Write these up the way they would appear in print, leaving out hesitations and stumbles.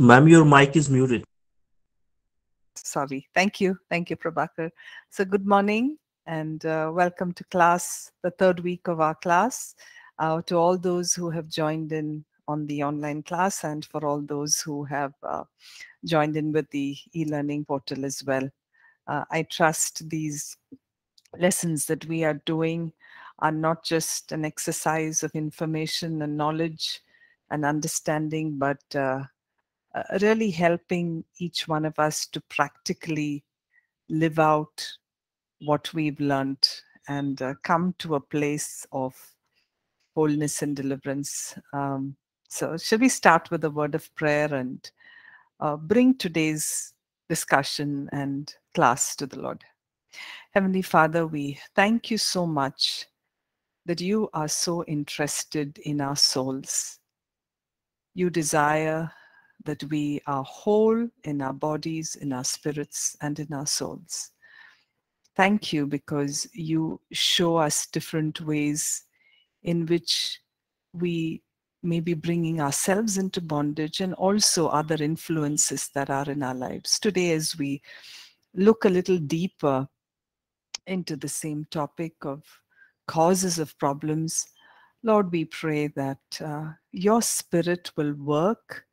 Ma'am, your mic is muted. Sorry. Thank you. Thank you, Prabhakar. So good morning and welcome to class, the third week of our class, to all those who have joined in on the online class and for all those who have joined in with the e-learning portal as well. I trust these lessons that we are doing are not just an exercise of information and knowledge and understanding, but really helping each one of us to practically live out what we've learned and come to a place of wholeness and deliverance. So should we start with a word of prayer and bring today's discussion and class to the Lord? Heavenly Father, we thank you so much that you are so interested in our souls. You desire that we are whole in our bodies, in our spirits, and in our souls. Thank you because you show us different ways in which we may be bringing ourselves into bondage and also other influences that are in our lives. Today, as we look a little deeper into the same topic of causes of problems, Lord, we pray that your spirit will work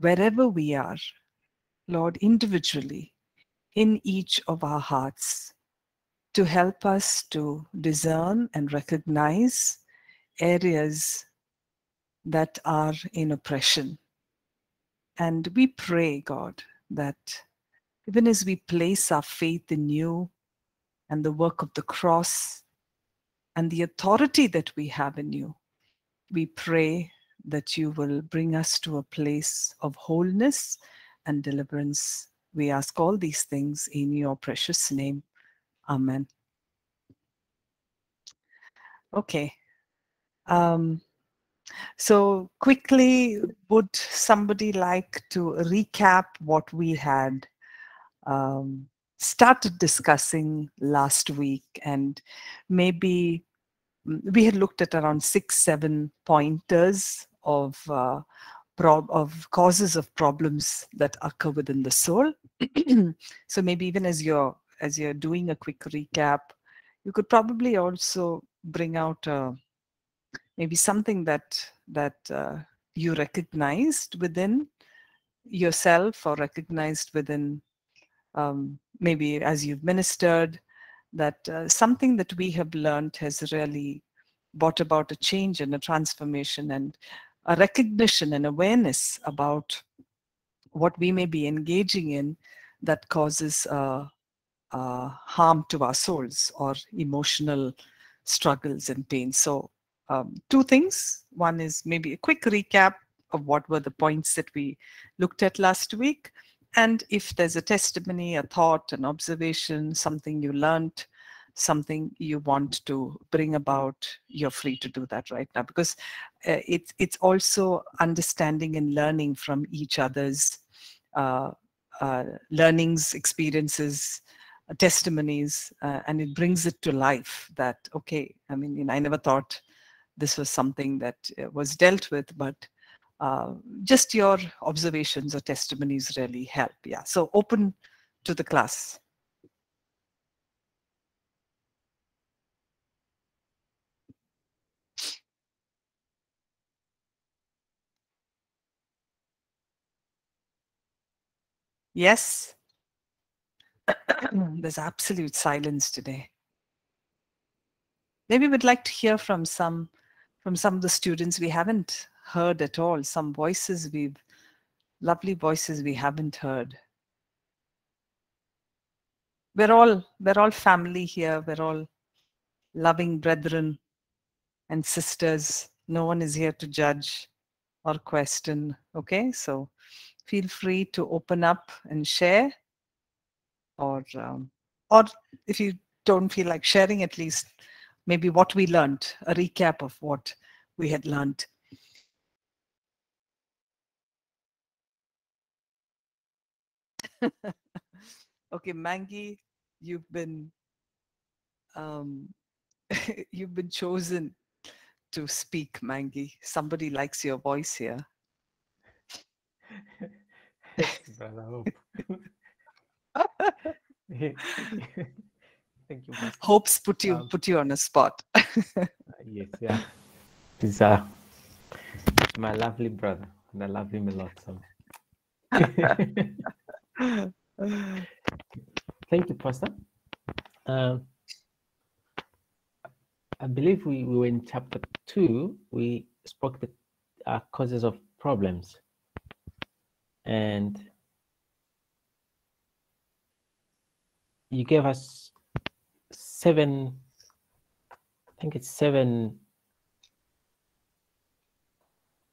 wherever we are, Lord, individually, in each of our hearts, to help us to discern and recognize areas that are in oppression. And we pray, God, that even as we place our faith in you and the work of the cross and the authority that we have in you, we pray that you will bring us to a place of wholeness and deliverance. We ask all these things in your precious name. Amen. Okay. So quickly, would somebody like to recap what we had started discussing last week? And maybe we had looked at around 6-7 pointers of causes of problems that occur within the soul. So maybe even as you're doing a quick recap, you could probably also bring out maybe something that you recognized within yourself or recognized within maybe as you've ministered, that something that we have learned has really brought about a change and a transformation and a recognition and awareness about what we may be engaging in that causes harm to our souls or emotional struggles and pain. So two things. One is maybe a quick recap of what were the points that we looked at last week. And if there's a testimony, a thought, an observation, something you learned, something you want to bring about, you're free to do that right now, because it's also understanding and learning from each other's learnings, experiences, testimonies, and it brings it to life that, okay, I mean, I never thought this was something that was dealt with, but just your observations or testimonies really help. Yeah, so open to the class. Yes, there's absolute silence today. Maybe we'd like to hear from some of the students we haven't heard at all, some voices lovely voices we haven't heard. We're all family here, we're all loving brethren and sisters. No one is here to judge or question. Okay, so feel free to open up and share, or if you don't feel like sharing, at least maybe what we learned, a recap of what we had learned. Okay, Mangi, you've been chosen to speak, Mangi. Somebody likes your voice here. Brother Hope. Thank you. Master. Hopes put you on a spot. Yes, yeah. He's my lovely brother, and I love him a lot. So. Thank you, Pastor. I believe we were in chapter 2. We spoke the causes of problems, and you gave us 7. I think it's 7.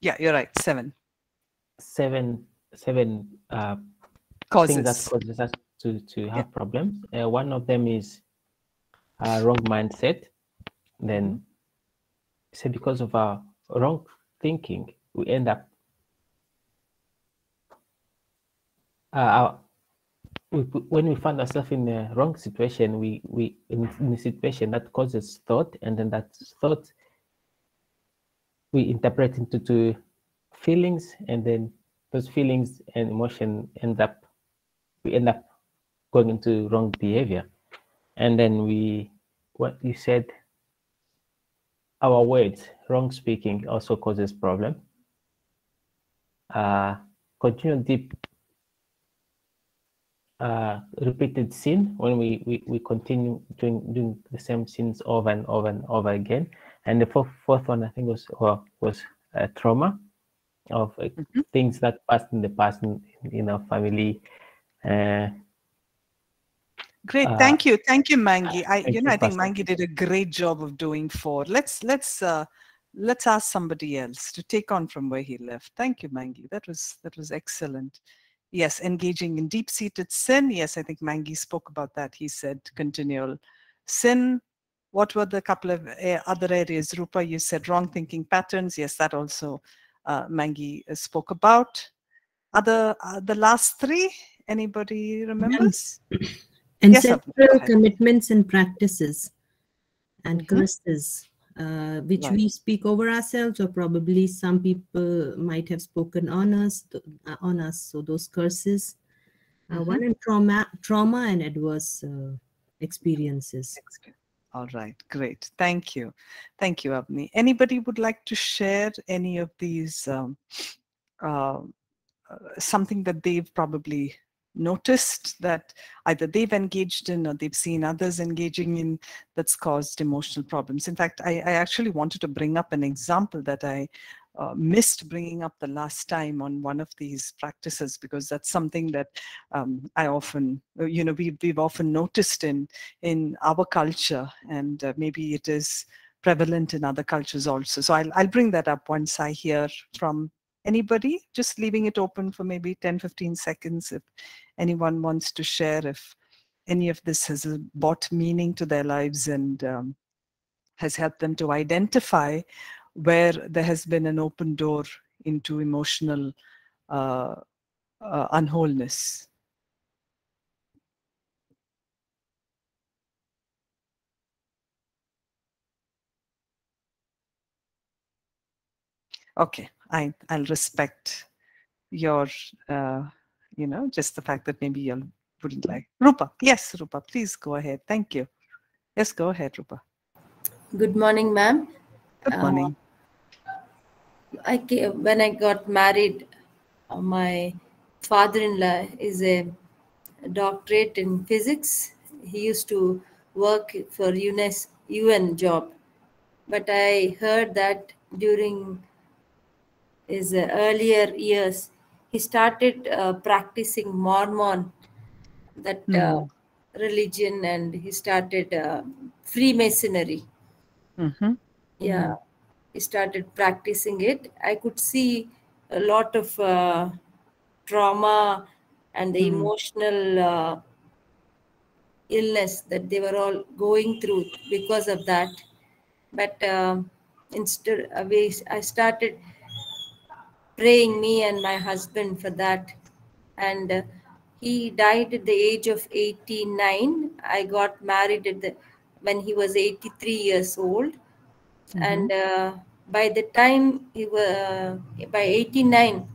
Yeah, you're right. 7 causes that causes us to have problems. One of them is wrong mindset. Then say because of our wrong thinking, we end up when we find ourselves in the wrong situation, we in a situation that causes thought, and then that thought we interpret into two feelings, and then those feelings and emotion we end up going into wrong behavior. And then what you said, our words, wrong speaking, also causes problem. Continual deep repeated sin, when we continue doing the same sins over and over and over again. And the fourth one, I think, was trauma of things that passed in the past in our family. Great, thank you, Mangi. I think Mangi did a great job of doing 4. Let's ask somebody else to take on from where he left. Thank you, Mangi. That was excellent. Yes, engaging in deep-seated sin. Yes, I think Mangi spoke about that. He said continual sin. What were the couple of other areas? Rupa, you said wrong thinking patterns. Yes, that also Mangi spoke about. The last 3. Anybody remembers? Ancestral commitments and practices and curses, which we speak over ourselves, or probably some people might have spoken on us. So those curses, one in trauma and adverse experiences. All right, great. Thank you. Thank you, Avni. Anybody would like to share any of these, something that they've probably noticed that either they've engaged in or they've seen others engaging in that's caused emotional problems? In fact, I actually wanted to bring up an example that I missed bringing up the last time on one of these practices, because that's something that I often, we've often noticed in our culture, and maybe it is prevalent in other cultures also. So I'll bring that up once I hear from anybody, just leaving it open for maybe 10-15 seconds if anyone wants to share if any of this has brought meaning to their lives and has helped them to identify where there has been an open door into emotional unwholeness. Okay, I'll respect your, just the fact that maybe you wouldn't like. Rupa, yes, Rupa, please go ahead. Thank you. Yes, go ahead, Rupa. Good morning, ma'am. Good morning. When I got married, my father-in-law is a doctorate in physics. He used to work for UN job, but I heard that during his earlier years, he started practicing Mormon, that religion, and he started Freemasonry. He started practicing it. I could see a lot of trauma and the emotional illness that they were all going through because of that. But instead, I started praying, me and my husband, for that, and he died at the age of 89. I got married when he was 83 years old, and by 89,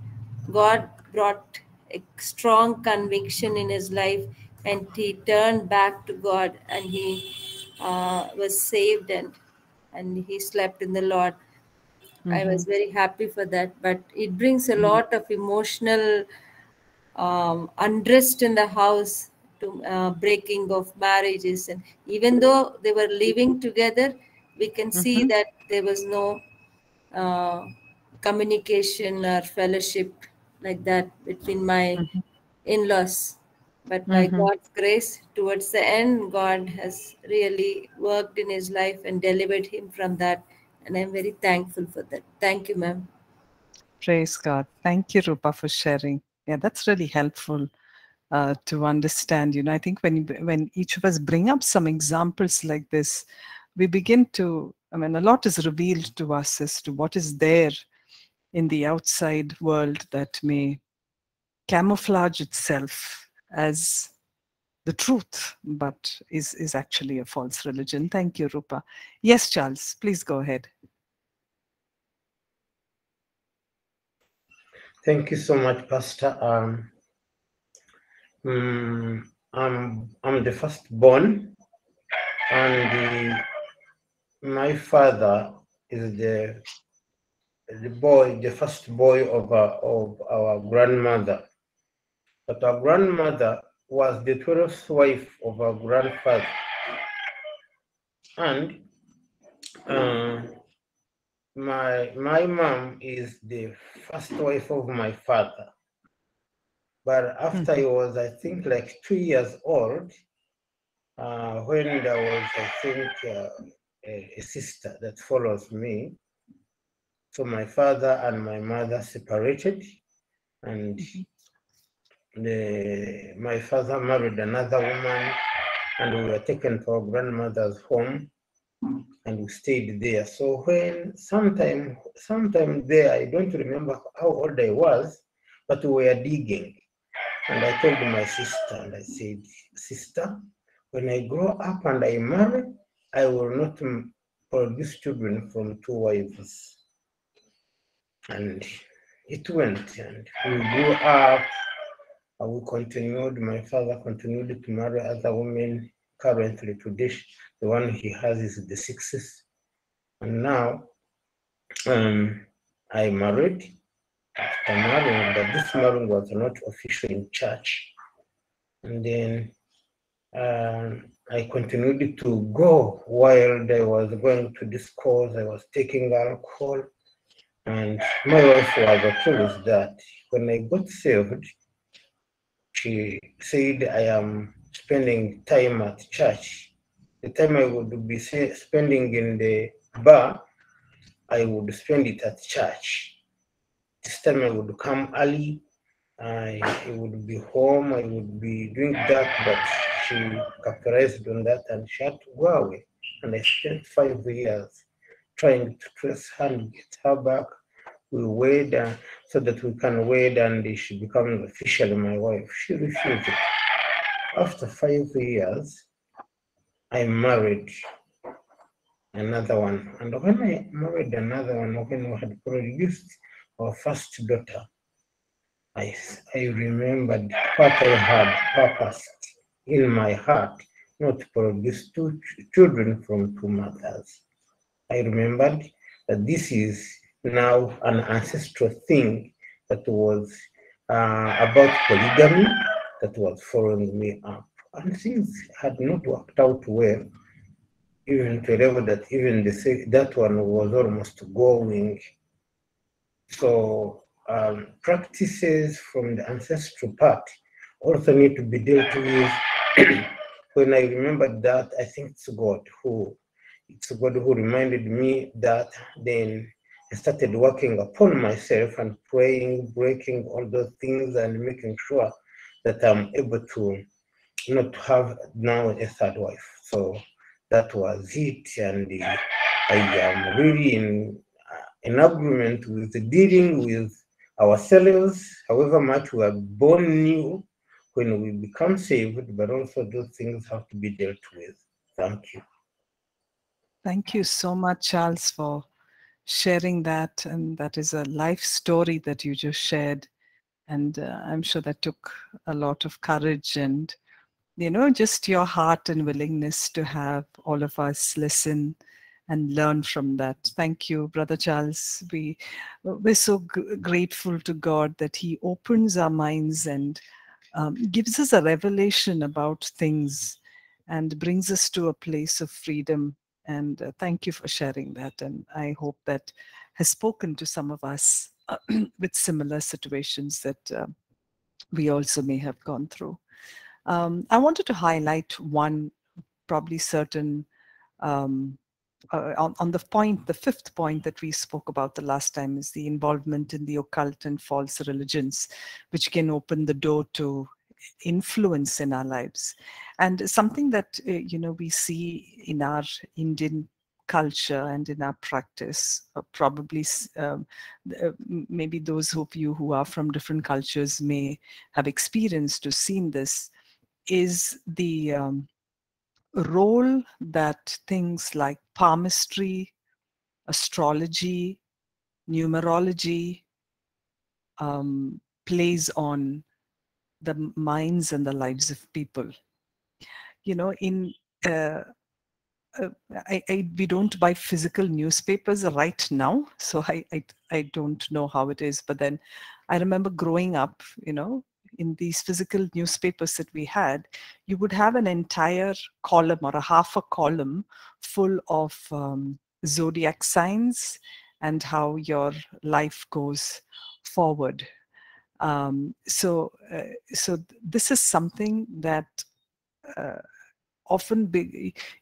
God brought a strong conviction in his life, and he turned back to God, and he was saved, and he slept in the Lord. Mm-hmm. I was very happy for that, but it brings a lot of emotional unrest in the house to breaking of marriages. And even though they were living together, we can see mm-hmm. that there was no communication or fellowship like that between my mm-hmm. in-laws. But by mm-hmm. God's grace, towards the end, God has really worked in his life and delivered him from that. And I'm very thankful for that. Thank you, ma'am. Praise God. Thank you, Rupa, for sharing. Yeah, that's really helpful to understand. You know, I think when each of us bring up some examples like this, we begin to, I mean, a lot is revealed to us as to what is there in the outside world that may camouflage itself as the truth, but is actually a false religion. Thank you, Rupa. Yes, Charles, please go ahead. Thank you so much, Pastor. I'm the firstborn, and my father is the first boy of our grandmother. But our grandmother was the 12th wife of our grandfather, and my mom is the first wife of my father. But after I was, I think, like 2 years old, when there was, I think, a sister that follows me, so my father and my mother separated, and my father married another woman, and we were taken to our grandmother's home, and we stayed there. So when sometime there, I don't remember how old I was, but we were digging, and I told my sister, and I said, "Sister, when I grow up and I marry, I will not produce children from two wives." And it went, and we grew up. We continued, my father continued to marry other women. Currently today, the one he has is the 6th. And now I married. After marrying, but this marriage was not official in church. And then I continued to go wild. I was going to discourse, I was taking alcohol. And my wife was okay with that. When I got saved, she said, "I am spending time at church. The time I would be spending in the bar, I would spend it at church. This time I would come early. I would be home. I would be doing that." But she capitalized on that, and she had to go away. And I spent 5 years trying to press her and get her back. We wed so that we can wed, and she becomes officially my wife. She refused it. After 5 years, I married another one. And when I married another one, when we had produced our first daughter, I remembered what I had purposed in my heart, not to produce two children from two mothers. I remembered that this is now an ancestral thing that was about polygamy that was following me up, and things had not worked out well, even to a level that even that one was almost going. So practices from the ancestral part also need to be dealt with. When I remembered that, I think it's God who reminded me that. Then I started working upon myself and praying, breaking all those things, and making sure that I'm able to not have now a third wife. So that was it, and I am really in agreement with dealing with ourselves, however much we are born new when we become saved, but also those things have to be dealt with. Thank you. Thank you so much, Charles, for sharing that, and that is a life story that you just shared, And I'm sure that took a lot of courage and, you know, just your heart and willingness to have all of us listen and learn from that. Thank you, Brother Charles. We're so grateful to God that he opens our minds and gives us a revelation about things and brings us to a place of freedom. And thank you for sharing that. And I hope that has spoken to some of us with similar situations that we also may have gone through. I wanted to highlight one probably certain on the point, the fifth point that we spoke about the last time is the involvement in the occult and false religions, which can open the door to influence in our lives. And something that, you know, we see in our Indian culture and in our practice, probably maybe those of you who are from different cultures may have experienced or seen this, is the role that things like palmistry, astrology, numerology plays on the minds and the lives of people. You know, in we don't buy physical newspapers right now, so I don't know how it is, but then I remember growing up, you know, in these physical newspapers that we had, you would have an entire column or a half a column full of zodiac signs and how your life goes forward. So this is something that often,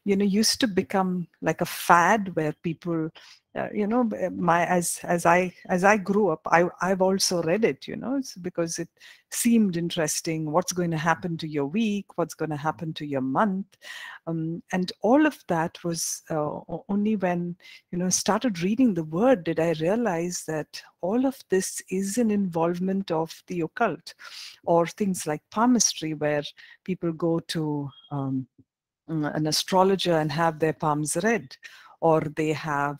you know, used to become like a fad where people, you know, as I grew up, I've also read it, you know, it's because it seemed interesting. What's going to happen to your week? What's going to happen to your month? And all of that was only when, you know, started reading the word did I realize that all of this is an involvement of the occult, or things like palmistry, where people go to an astrologer and have their palms read, or they have,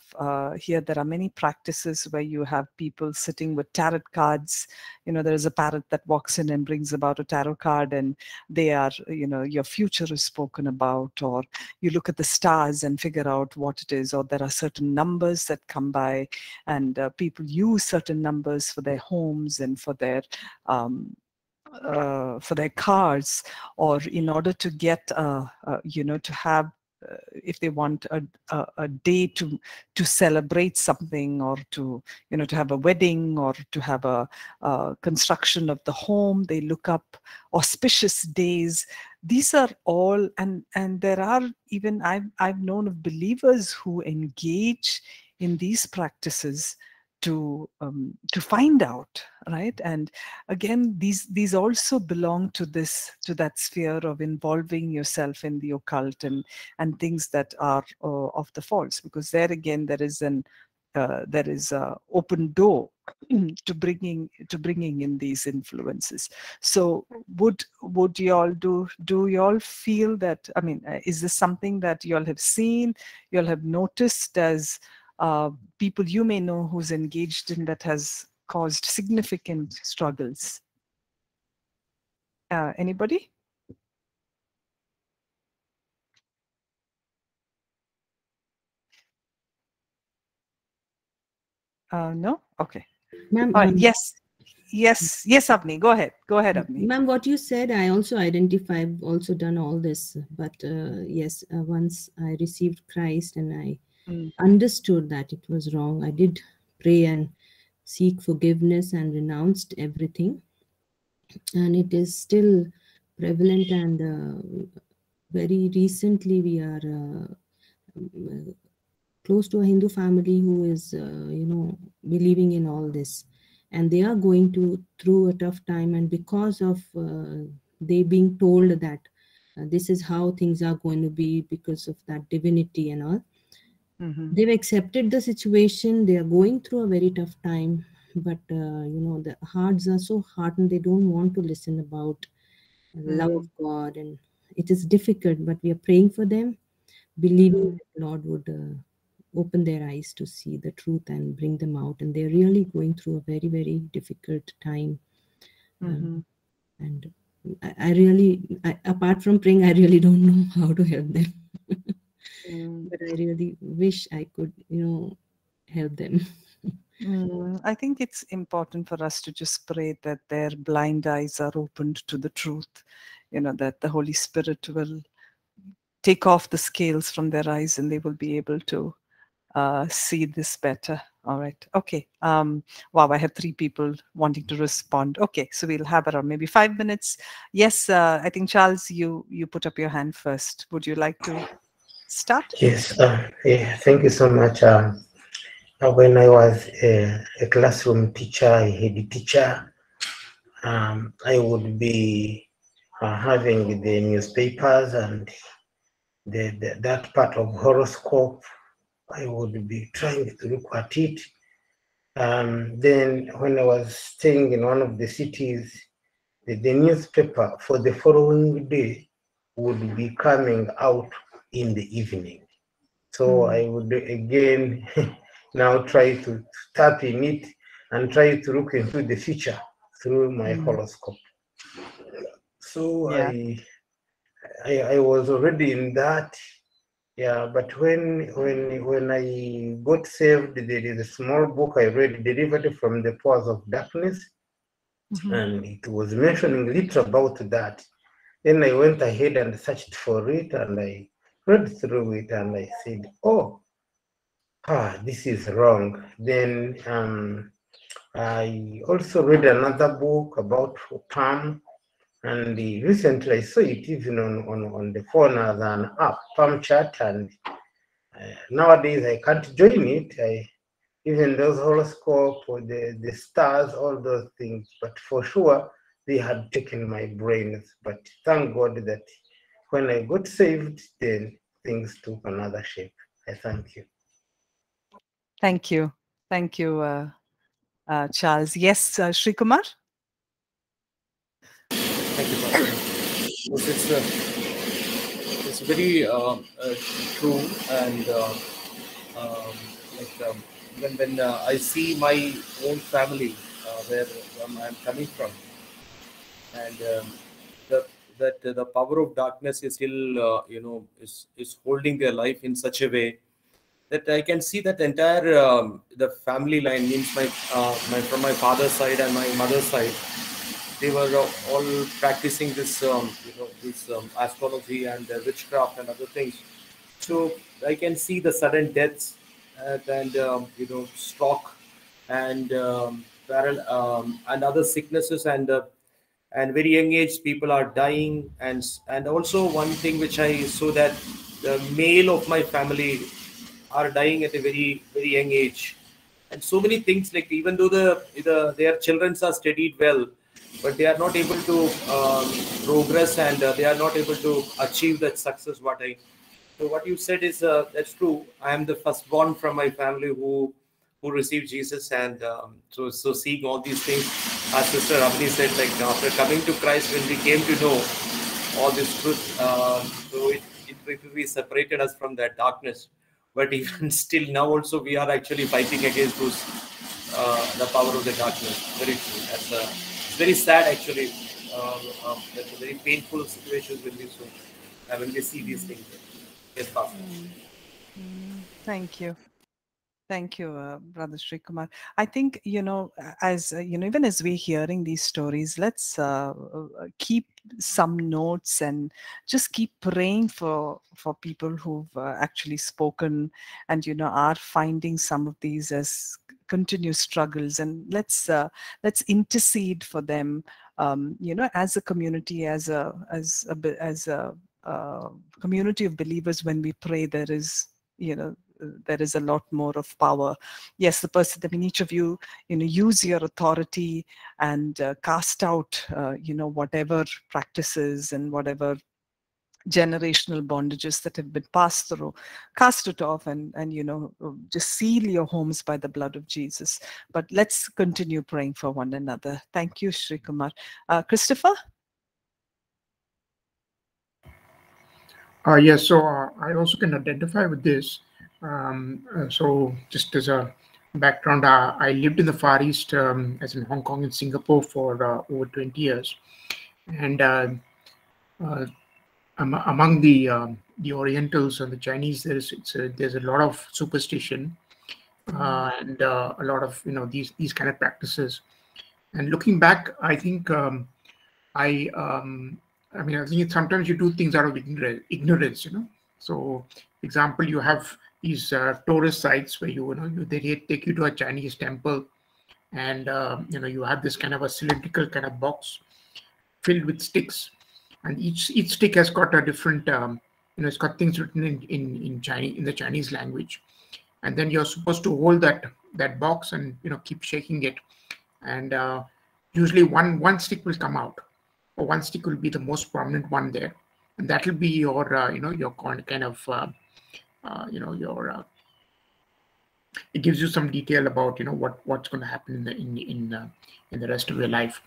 here there are many practices where you have people sitting with tarot cards. You know, there is a parrot that walks in and brings about a tarot card, and they are, you know, your future is spoken about, or you look at the stars and figure out what it is, or there are certain numbers that come by, and people use certain numbers for their homes and for their cars, or in order to get, you know, to have, if they want a day to celebrate something, or to, you know, to have a wedding, or to have a construction of the home, they look up auspicious days. These are all, and there are even, I've known of believers who engage in these practices to find out, right? And again, these also belong to this, to that sphere of involving yourself in the occult and things that are of the false, because there again there is an open door to bringing in these influences. So would y'all do y'all feel that, I mean, is this something that y'all have seen, y'all have noticed as people you may know who's engaged in that has caused significant struggles? Anybody? No? Okay. Ma'am, yes. Yes. Yes, Avni. Go ahead. Go ahead, Avni. Ma'am, what you said, I also identify. I've also done all this. But yes, once I received Christ and I understood that it was wrong, I did pray and seek forgiveness and renounced everything, and it is still prevalent. And very recently we are close to a Hindu family who is you know, believing in all this, and they are going through a tough time, and because of they being told that this is how things are going to be because of that divinity and all. Mm-hmm. They've accepted the situation. They are going through a very tough time, but you know, the hearts are so hardened, they don't want to listen about the love of God, and it is difficult. But we are praying for them, believing that Lord would open their eyes to see the truth and bring them out. And they're really going through a very, very difficult time. Mm-hmm. And I really, apart from praying, I really don't know how to help them. But I really wish I could, you know, help them. I think it's important for us to just pray that their blind eyes are opened to the truth, you know, that the Holy Spirit will take off the scales from their eyes and they will be able to see this better. All right. Okay. Wow, I have 3 people wanting to respond. Okay, so we'll have around maybe 5 minutes. Yes, I think, Charles, you put up your hand first. Would you like to start? Yes. Yeah, thank you so much. When I was a classroom teacher, a head teacher, I would be having the newspapers and that part of horoscope. I would be trying to look at it. Then when I was staying in one of the cities, the newspaper for the following day would be coming out in the evening. So I would again now try to tap in it and try to look into the future through my horoscope. So yeah. I was already in that, yeah. But when I got saved, there is a small book I read, Delivered from the Powers of Darkness, and it was mentioning little about that. Then I went ahead and searched for it, and I read through it, and I said, oh. This is wrong. Then I also read another book about palm, and recently I saw it even on the phone as an app, Palm Chat, and nowadays I can't join it. Even those horoscope or the stars, all those things, but for sure they had taken my brains. But thank God that when I got saved, then things took another shape. I thank you. Thank you. Thank you, Charles. Yes, Sri Kumar? Thank you, Pastor. It's very true, and when I see my own family, where I'm coming from, and the power of darkness is still, is holding their life in such a way that I can see that entire the family line, means from my father's side and my mother's side, they were all practicing this astrology and witchcraft and other things. So I can see the sudden deaths and stroke and and other sicknesses, and very young age people are dying, and also one thing which I saw, that the male of my family are dying at a very, very young age, and so many things, like even though their children are studied well, but they are not able to progress, and they are not able to achieve that success. So what you said is that's true. I am the firstborn from my family who received Jesus, and so seeing all these things, our sister Avni said, like, after coming to Christ, when we came to know all this truth, so it really separated us from that darkness. But even still, now also we are actually fighting against those, the power of the darkness. Very true. That's very sad, actually. That's a very painful situation when we see these things. Yes, Pastor. Thank you. Thank you, Brother Sri Kumar. I think, as even as we're hearing these stories, let's keep some notes and just keep praying for people who've actually spoken and, are finding some of these as continuous struggles. And let's intercede for them, as a community, as a community of believers. When we pray, there is, there is a lot more of power. Yes, each of you, use your authority and cast out, whatever practices and whatever generational bondages that have been passed through, cast it off, and just seal your homes by the blood of Jesus. But let's continue praying for one another. Thank you, Sri Kumar. Christopher? Yes, so I also can identify with this. So just as a background, I lived in the Far East, as in Hong Kong and Singapore, for over 20 years. And among the Orientals and the Chinese, there's a lot of superstition and a lot of these kind of practices. And looking back, I think I think sometimes you do things out of ignorance, So, for example, you have these tourist sites where they take you to a Chinese temple, and you have this kind of a cylindrical kind of box filled with sticks, and each stick has got a different it's got things written in the Chinese language, and then you're supposed to hold that box and keep shaking it, and usually one stick will come out, or one stick will be the most prominent one there, and that will be your your kind of it gives you some detail about what's going to happen in the rest of your life.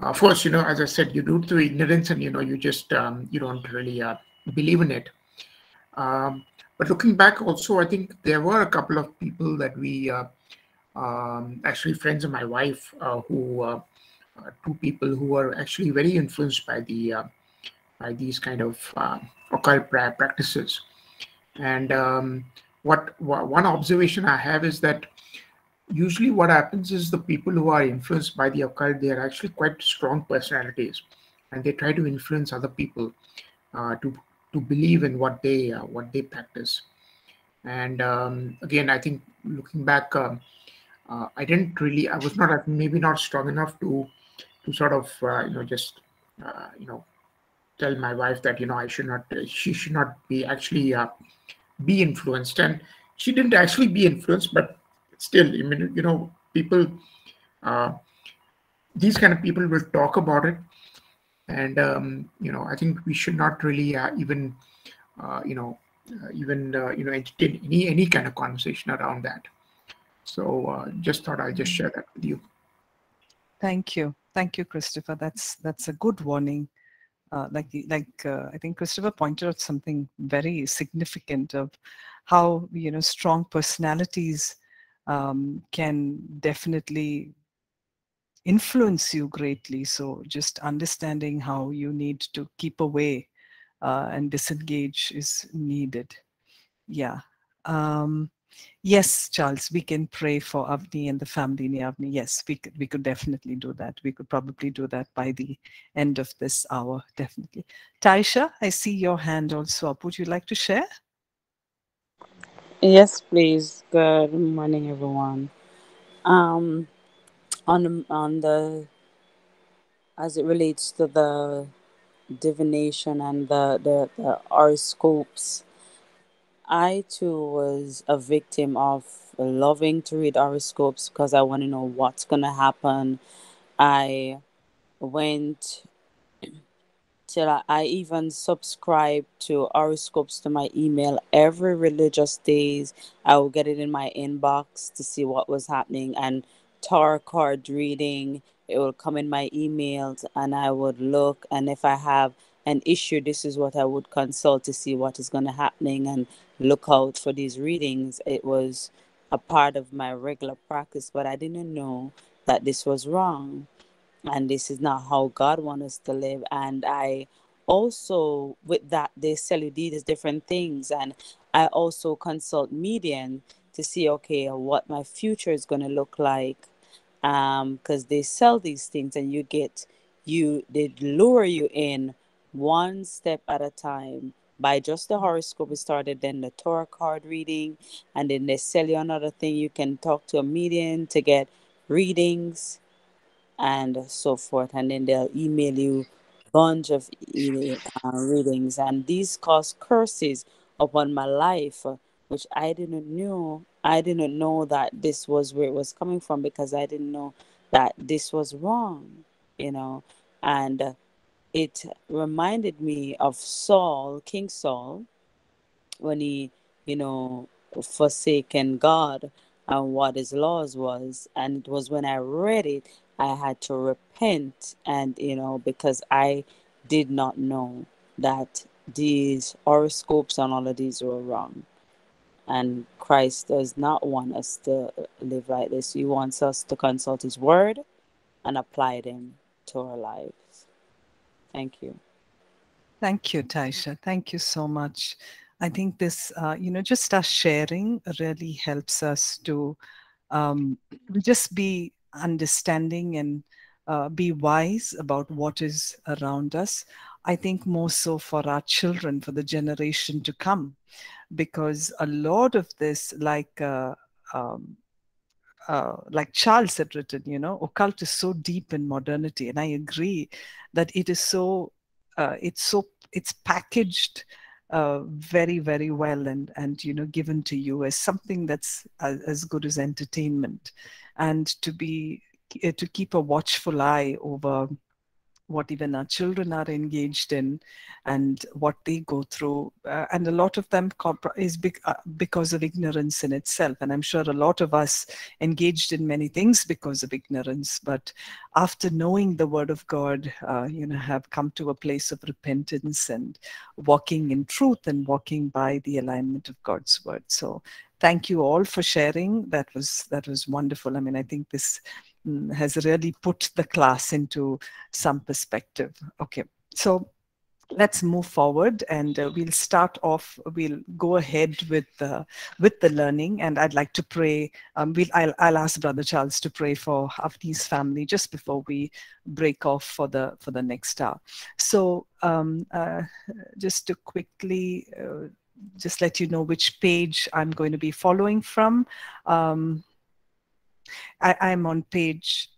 Of course, as I said, you do it through ignorance, and you just you don't really believe in it. But looking back, also, I think there were a couple of people that we actually friends of my wife, who two people who were actually very influenced by the by these kind of occult practices. And one observation I have is that usually what happens is the people who are influenced by the occult, they are actually quite strong personalities, and they try to influence other people to believe in what they practice. And again, I think looking back, I was not maybe not strong enough to sort of tell my wife that she should not be actually be influenced, and she didn't actually be influenced. But still, I mean, people, these kind of people will talk about it, and I think we should not really entertain any kind of conversation around that. So just thought I'll just share that with you. Thank you, Christopher. That's a good warning. I think Christopher pointed out something very significant of how strong personalities can definitely influence you greatly. So just understanding how you need to keep away and disengage is needed. Yeah. Yes, Charles, we can pray for Avni and the family near Avni. Yes, we could definitely do that. We could probably do that by the end of this hour, definitely. Taisha, I see your hand also up. Would you like to share? Yes, please. Good morning, everyone. As it relates to the divination and the horoscopes, I too was a victim of loving to read horoscopes because I want to know what's going to happen. I went till I even subscribed to horoscopes to my email every religious days. I would get it in my inbox to see what was happening, and tarot card reading, it will come in my emails, and I would look, and if I have an issue, this is what I would consult to see what is going to happening and look out for these readings. It was a part of my regular practice, but I didn't know that this was wrong, and this is not how God wants us to live. And I also, with that, they sell you these different things, and I also consult medium to see, okay, what my future is going to look like, because they sell these things, and they lure you in one step at a time by just the horoscope. We started, then the tarot card reading, and then they sell you another thing. You can talk to a medium to get readings and so forth, and then they'll email you a bunch of readings, and these cause curses upon my life, which I didn't know. I didn't know that this was where it was coming from, because I didn't know that this was wrong, and it reminded me of Saul, King Saul, when he, forsaken God and what his laws was. And it was when I read it, I had to repent. And, because I did not know that these horoscopes and all of these were wrong. And Christ does not want us to live like this. He wants us to consult his word and apply them to our lives. Thank you. Thank you, Taisha. Thank you so much. I think this, just us sharing really helps us to just be understanding and be wise about what is around us. I think more so for our children, for the generation to come, because a lot of this, like Charles had written, occult is so deep in modernity, and I agree that it is so, it's packaged very, very well and given to you as something that's as good as entertainment, and to keep a watchful eye over what even our children are engaged in and what they go through. And a lot of them is because of ignorance in itself. And I'm sure a lot of us engaged in many things because of ignorance. But after knowing the word of God, have come to a place of repentance and walking in truth and walking by the alignment of God's word. So thank you all for sharing. That was wonderful. I mean, I think this has really put the class into some perspective. Okay, so let's move forward, and we'll go ahead with the learning. And I'd like to pray. I'll ask Brother Charles to pray for Avni's family just before we break off for the next hour. So just to quickly just let you know which page I'm going to be following from. I'm on page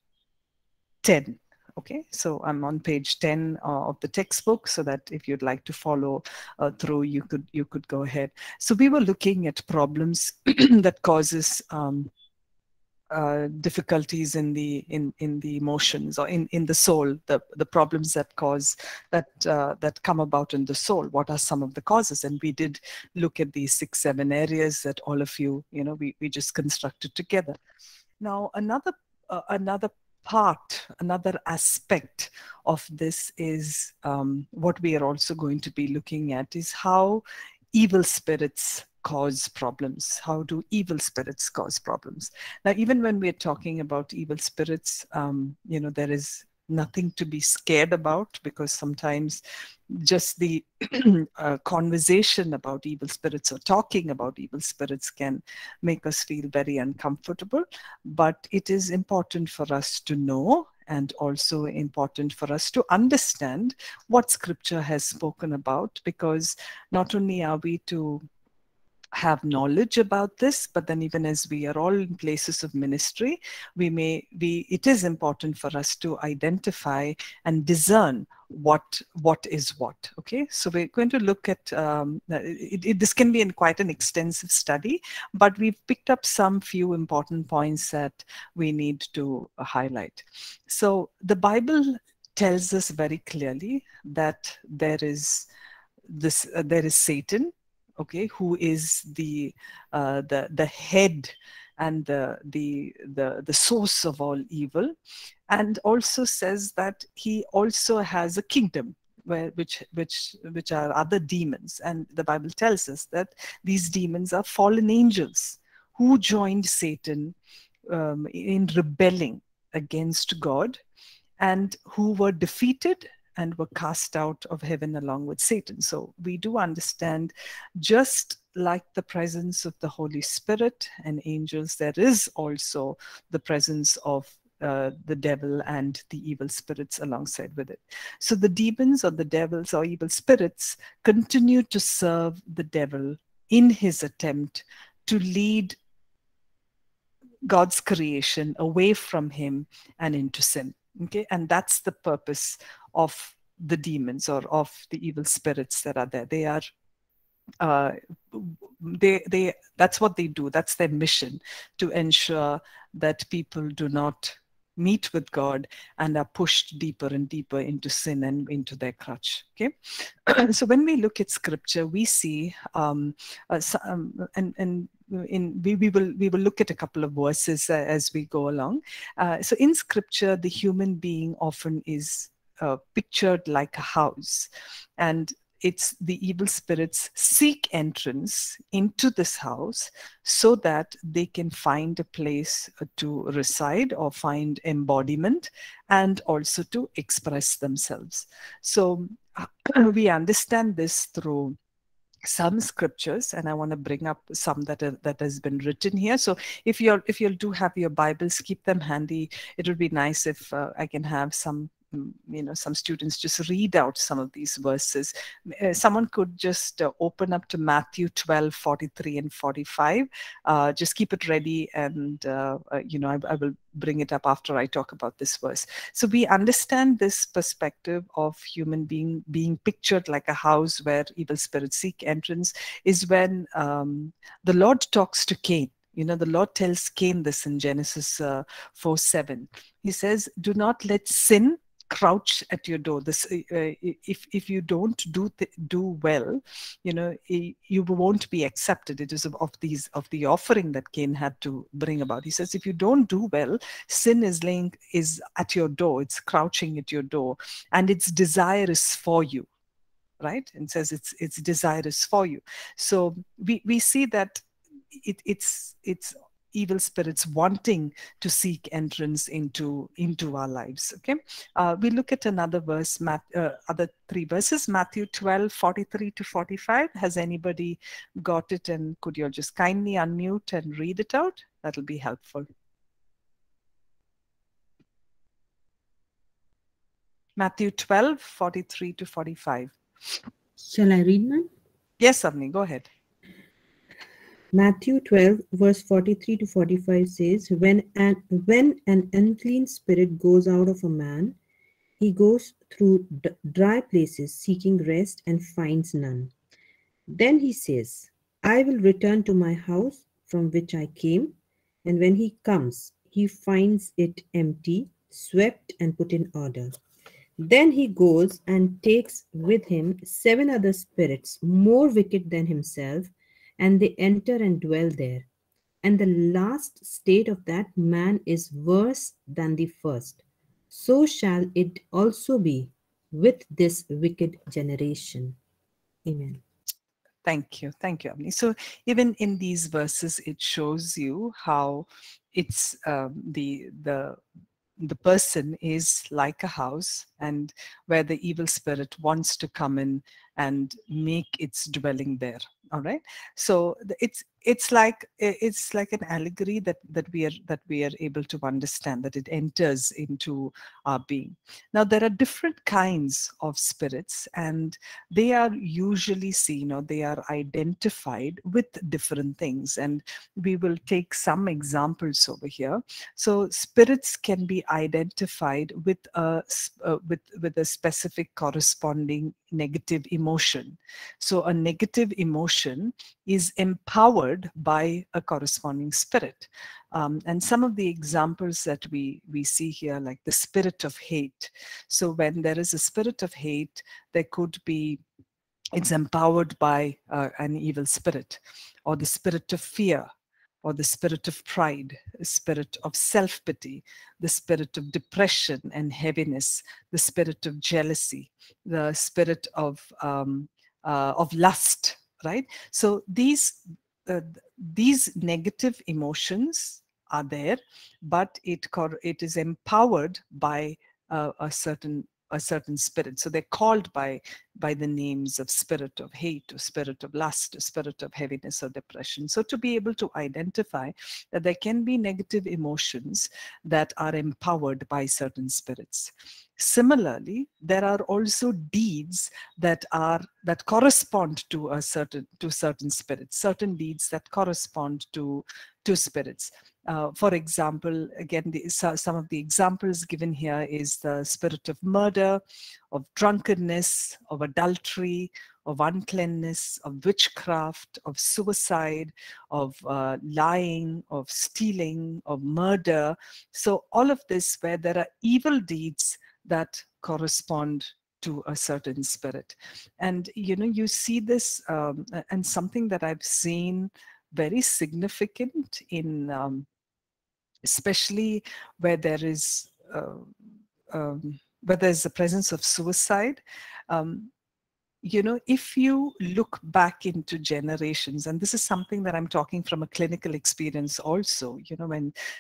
10. Okay, so I'm on page 10 of the textbook, so that if you'd like to follow through, you could go ahead. So we were looking at problems that causes difficulties in the emotions, or in the soul, the problems that come about in the soul. What are some of the causes? And we did look at these 6-7 areas that all of we just constructed together. Now another aspect of this is what we are also going to be looking at is how evil spirits cause problems. How do evil spirits cause problems? Now, even when we're talking about evil spirits, there is nothing to be scared about, because sometimes just the conversation about evil spirits or talking about evil spirits can make us feel very uncomfortable. But it is important for us to know, and also important for us to understand what Scripture has spoken about, because not only are we to have knowledge about this, but then even as we are all in places of ministry, it is important for us to identify and discern what is what. Okay, so we're going to look at this can be in quite an extensive study, but we've picked up some few important points that we need to highlight. So the Bible tells us very clearly that there is Satan, okay, who is the head and the source of all evil, and also says that he also has a kingdom which are other demons. And the Bible tells us that these demons are fallen angels who joined Satan in rebelling against God, and who were defeated and were cast out of heaven along with Satan. So we do understand, just like the presence of the Holy Spirit and angels, there is also the presence of the devil and the evil spirits alongside with it. So the demons, or the devils, or evil spirits continue to serve the devil in his attempt to lead God's creation away from him and into sin. Okay, and that's the purpose of the demons, or of the evil spirits that are there. They are, that's what they do. That's their mission, to ensure that people do not meet with God and are pushed deeper and deeper into sin and into their crutch. Okay, so when we look at Scripture, we see we will look at a couple of verses as we go along. So in Scripture, the human being often is pictured like a house, and it's the evil spirits seek entrance into this house so that they can find a place to reside or find embodiment and also to express themselves. So we understand this through some scriptures, and I want to bring up some that has been written here. So if you do have your Bibles, keep them handy. It would be nice if I can have some, you know, some students just read out some of these verses. Someone could just open up to Matthew 12:43 and 45. Just keep it ready, and you know, I will bring it up after I talk about this verse. So we understand this perspective of human being being pictured like a house where evil spirits seek entrance is when the Lord talks to Cain. You know, the Lord tells Cain this in Genesis 4:7. He says, "Do not let sin crouch at your door." This, if you don't do well, you know, you won't be accepted. It is of the offering that Cain had to bring about. He says, if you don't do well, sin is at your door. It's crouching at your door, and its desire is for you, right? And says its desire is for you. So we see that it's evil spirits wanting to seek entrance into our lives. Okay, we look at another verse, other three verses, Matthew 12:43 to 45. Has anybody got it? And could you all just kindly unmute and read it out? That'll be helpful. Matthew 12:43 to 45. Shall I read, ma'am? Yes, Avni, go ahead. Matthew 12 verse 43 to 45 says, when an unclean spirit goes out of a man, he goes through dry places seeking rest and finds none. Then he says, I will return to my house from which I came. And when he comes, he finds it empty, swept and put in order. Then he goes and takes with him 7 other spirits more wicked than himself, and they enter and dwell there. And the last state of that man is worse than the first. So shall it also be with this wicked generation. Amen. Thank you. Thank you, Avni. So even in these verses, it shows you how it's the person is like a house, and where the evil spirit wants to come in and make its dwelling there. All right, so it's like an allegory that we are able to understand, that it enters into our being. Now there are different kinds of spirits, and they are usually seen, or they are identified with different things, and we will take some examples over here. So spirits can be identified with a specific corresponding negative emotion. So a negative emotion is empowered by a corresponding spirit. And some of the examples that we see here, like the spirit of hate. So when there is a spirit of hate, there could be, it's empowered by an evil spirit, or the spirit of fear, or the spirit of pride, the spirit of self-pity, the spirit of depression and heaviness, the spirit of jealousy, the spirit of lust, right? So these negative emotions are there, but it is empowered by a certain spirit. So they're called by the names of spirit of hate, or spirit of lust, or spirit of heaviness, or depression. So to be able to identify that there can be negative emotions that are empowered by certain spirits. Similarly, there are also deeds that correspond to certain spirits, certain deeds that correspond to spirits. For example, again, some of the examples given here is the spirit of murder, of drunkenness, of adultery, of uncleanness, of witchcraft, of suicide, of lying, of stealing, of murder. So all of this where there are evil deeds that correspond to a certain spirit. And, you know, you see this, and something that I've seen very significant in, especially where there's the presence of suicide, you know, if you look back into generations, and this is something that I'm talking from a clinical experience also, you know,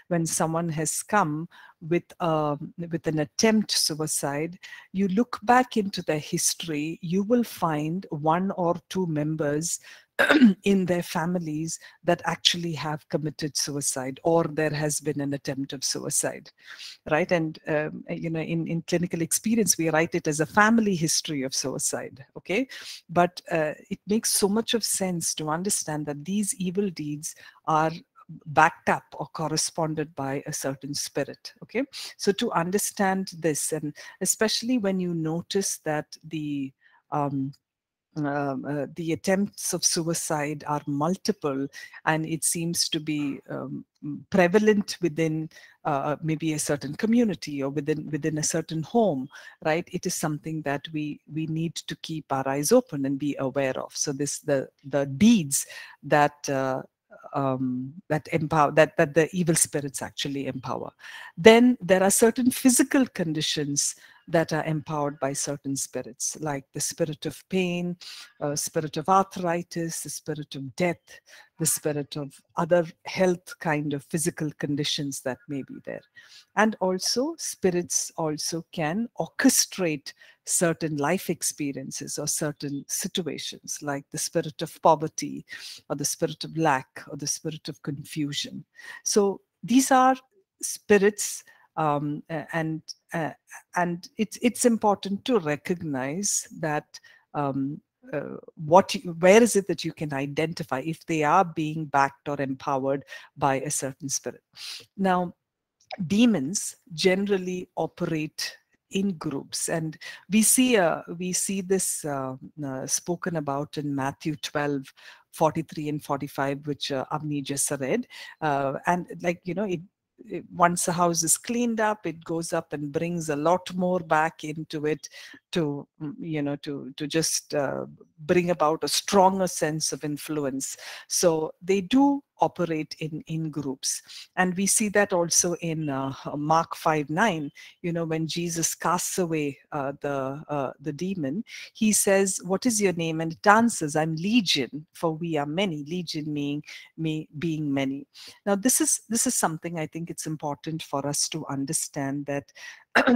when someone has come with an attempt suicide, you look back into their history, you will find one or two members in their families that actually have committed suicide, or there has been an attempt of suicide, right? And you know, in clinical experience, we write it as a family history of suicide, okay? But it makes so much of sense to understand that these evil deeds are backed up or corresponded by a certain spirit, okay? So to understand this, and especially when you notice that the attempts of suicide are multiple, and it seems to be prevalent within maybe a certain community or within a certain home, right? It is something that we need to keep our eyes open and be aware of. So this, the deeds that that the evil spirits actually empower. Then there are certain physical conditions that are empowered by certain spirits, like the spirit of pain, spirit of arthritis, the spirit of death, the spirit of other health kind of physical conditions that may be there. And also spirits also can orchestrate certain life experiences or certain situations, like the spirit of poverty or the spirit of lack or the spirit of confusion. So these are spirits, and it's important to recognize that where is it that you can identify if they are being backed or empowered by a certain spirit. Now, demons generally operate in groups, and we see this spoken about in Matthew 12:43 and 45, which Avni just read, and, like, you know, once a house is cleaned up, it goes up and brings a lot more back into it to, you know, to just bring about a stronger sense of influence. So they do operate in groups. And we see that also in Mark 5:9, you know, when Jesus casts away the demon, he says, "What is your name?" And it answers, "I'm Legion, for we are many." Legion meaning me being many. Now, this is something I think it's important for us to understand, that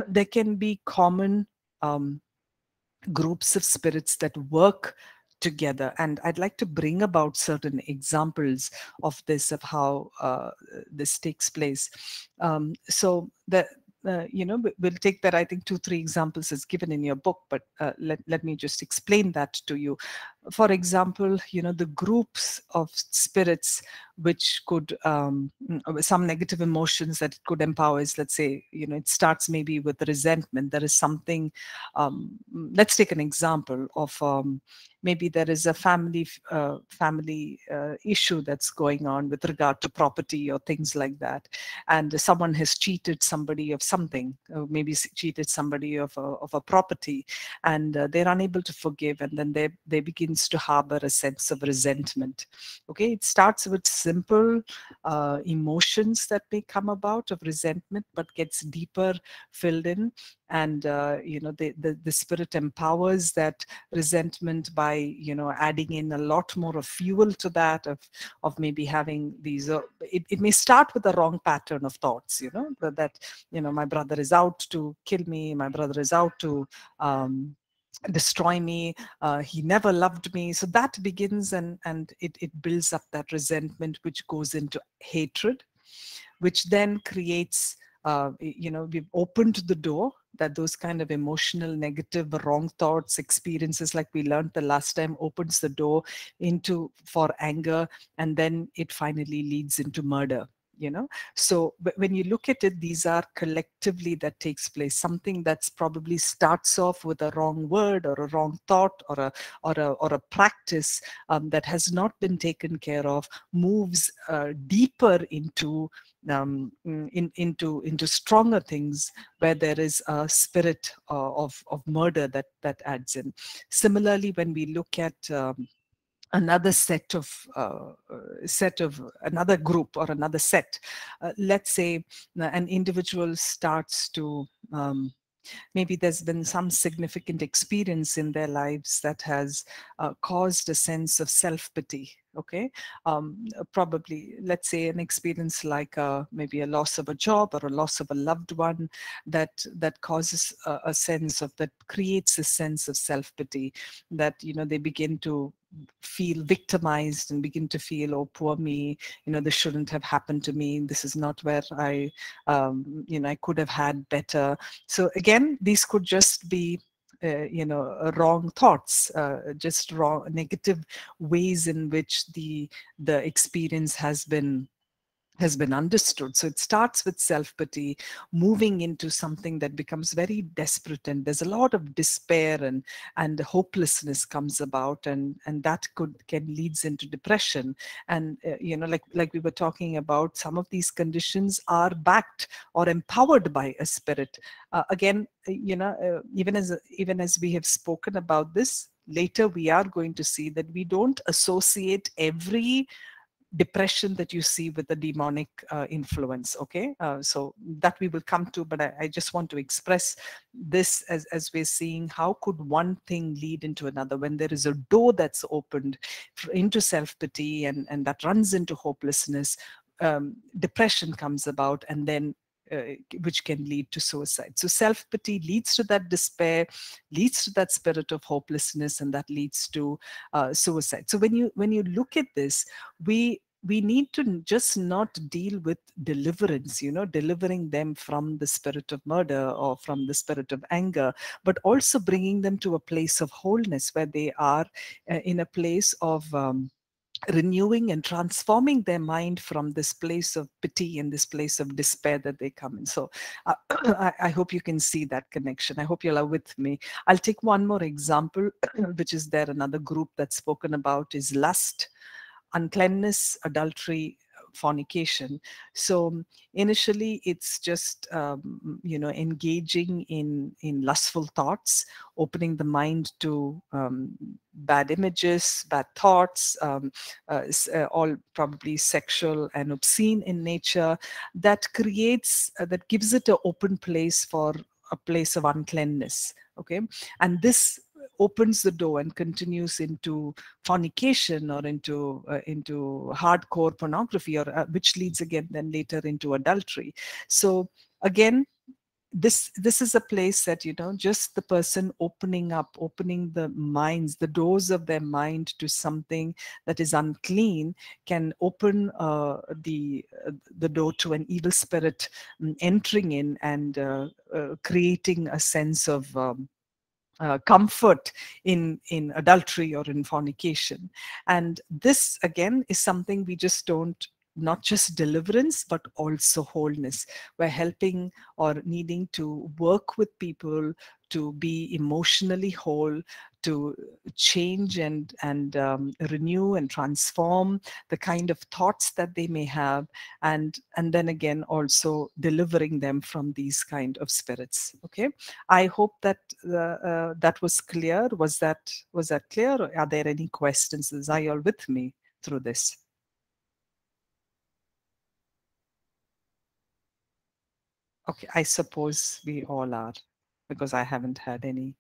there can be common groups of spirits that work together. And I'd like to bring about certain examples of this, of how this takes place. So the you know, we'll take that, I think, 2-3 examples as given in your book, but let me just explain that to you. For example, you know, the groups of spirits which could some negative emotions that it could empower is, let's say, you know, it starts maybe with resentment. There is something, let's take an example of maybe there is a family issue that's going on with regard to property or things like that, and someone has cheated somebody of something, maybe cheated somebody of a property, and they're unable to forgive, and then they begins to harbor a sense of resentment. Okay, it starts with simple emotions that may come about of resentment, but gets deeper filled in, and you know, the spirit empowers that resentment by, you know, adding in a lot more of fuel to that, of maybe having these it may start with the wrong pattern of thoughts, you know, that, you know, my brother is out to kill me, my brother is out to destroy me, he never loved me. So that begins, and it builds up that resentment, which goes into hatred, which then creates, you know, we've opened the door that those kind of emotional, negative, wrong thoughts, experiences, like we learned the last time, opens the door into for anger, and then it finally leads into murder. You know, so when you look at it, these are collectively that takes place. Something that's probably starts off with a wrong word or a wrong thought or a practice that has not been taken care of, moves deeper into stronger things, where there is a spirit of murder that adds in. Similarly, when we look at another another group or another set, let's say an individual starts to Maybe there's been some significant experience in their lives that has caused a sense of self-pity, okay? Probably, let's say, an experience like maybe a loss of a job or a loss of a loved one that causes a sense of, that creates a sense of self-pity, that, you know, they begin to feel victimized and begin to feel, oh, poor me, you know, this shouldn't have happened to me, this is not where I, you know, I could have had better. So again, these could just be, you know, wrong thoughts, just wrong, negative ways in which the experience has been understood. So it starts with self-pity, moving into something that becomes very desperate, and there's a lot of despair and hopelessness comes about, and that can leads into depression. And you know, like we were talking about, some of these conditions are backed or empowered by a spirit. Again, you know, even as we have spoken about this, later we are going to see that we don't associate every depression that you see with the demonic influence, okay? So that we will come to, but I just want to express this as we're seeing how could one thing lead into another when there is a door that's opened into self-pity and that runs into hopelessness. Depression comes about, and then which can lead to suicide. So self-pity leads to that despair, leads to that spirit of hopelessness, and that leads to suicide. So when you look at this, we need to just not deal with deliverance, you know, delivering them from the spirit of murder or from the spirit of anger, but also bringing them to a place of wholeness where they are in a place of renewing and transforming their mind from this place of pity and this place of despair that they come in. So I hope you can see that connection. I hope you are with me. I'll take one more example, which is there another group that's spoken about is lust, uncleanness, adultery, fornication. So initially it's just you know, engaging in lustful thoughts, opening the mind to bad images, bad thoughts, all probably sexual and obscene in nature, that creates that gives it an open place for a place of uncleanness, okay? And this opens the door and continues into fornication or into hardcore pornography, or which leads again then later into adultery. So again, this is a place that, you know, just the person opening the minds, the doors of their mind to something that is unclean, can open the door to an evil spirit entering in and creating a sense of comfort in adultery or in fornication. And this again is something we just don't, not just deliverance but also wholeness. We're helping or needing to work with people to be emotionally whole, to change and renew and transform the kind of thoughts that they may have, and then again also delivering them from these kind of spirits. Okay, I hope that that was clear. Was that clear? Or are there any questions? Are you all with me through this? Okay, I suppose we all are, because I haven't had any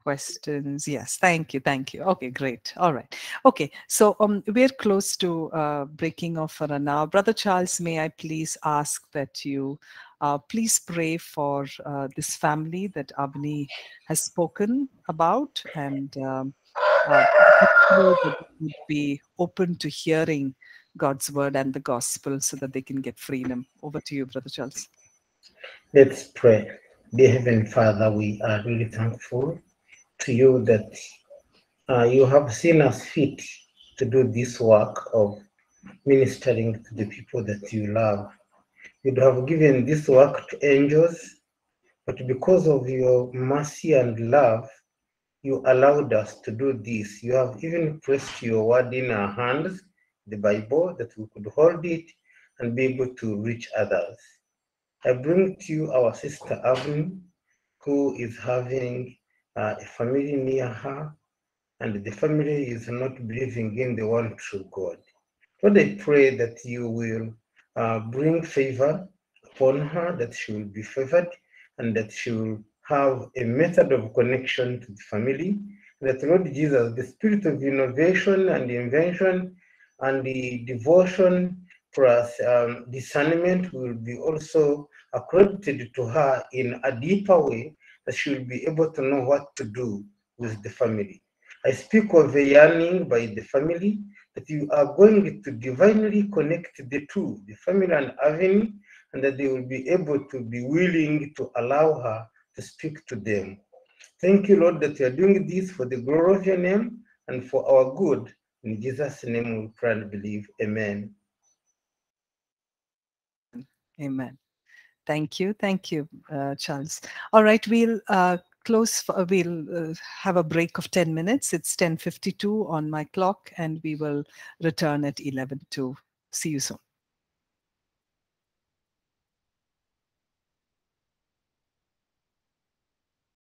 questions. Yes, thank you. Okay, great. All right. Okay, so we're close to breaking off for an hour. Brother Charles, may I please ask that you please pray for this family that Avni has spoken about, and be open to hearing God's word and the gospel so that they can get freedom. Over to you, Brother Charles. Let's pray. Dear Heavenly Father, we are really thankful to you that you have seen us fit to do this work of ministering to the people that you love. You have given this work to angels, but because of your mercy and love, you allowed us to do this. You have even placed your word in our hands, the Bible, that we could hold it and be able to reach others. I bring to you our sister Avni, who is having a family near her, and the family is not believing in the one true God. Lord, I pray that you will bring favor upon her, that she will be favored, and that she will have a method of connection to the family. That Lord Jesus, the spirit of innovation and invention and the devotion plus discernment will be also accredited to her in a deeper way, that she will be able to know what to do with the family. I speak of a yearning by the family, that you are going to divinely connect the two, the family and Avni, and that they will be able to be willing to allow her to speak to them. Thank you, Lord, that you are doing this for the glory of your name and for our good. In Jesus' name we pray and believe. Amen. Amen. Thank you. Thank you, Charles. All right, we'll close. We'll have a break of 10 minutes. It's 10:52 on my clock, and we will return at 11:02. See you soon.